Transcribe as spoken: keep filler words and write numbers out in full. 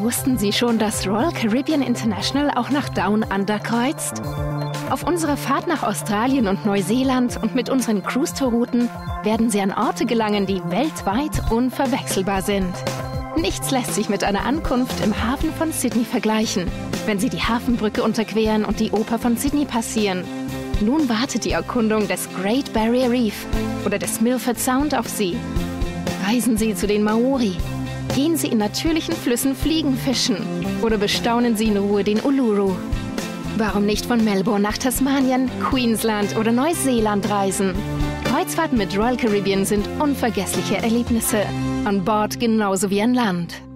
wussten Sie schon, dass Royal Caribbean International auch nach Down Under kreuzt? Auf unserer Fahrt nach Australien und Neuseeland und mit unseren Cruise-Tour-Routen werden Sie an Orte gelangen, die weltweit unverwechselbar sind. Nichts lässt sich mit einer Ankunft im Hafen von Sydney vergleichen, wenn Sie die Hafenbrücke unterqueren und die Oper von Sydney passieren. Nun wartet die Erkundung des Great Barrier Reef oder des Milford Sound auf Sie. Reisen Sie zu den Maori. Gehen Sie in natürlichen Flüssen fliegen fischen oder bestaunen Sie in Ruhe den Uluru. Warum nicht von Melbourne nach Tasmanien, Queensland oder Neuseeland reisen? Kreuzfahrten mit Royal Caribbean sind unvergessliche Erlebnisse. An Bord genauso wie an Land.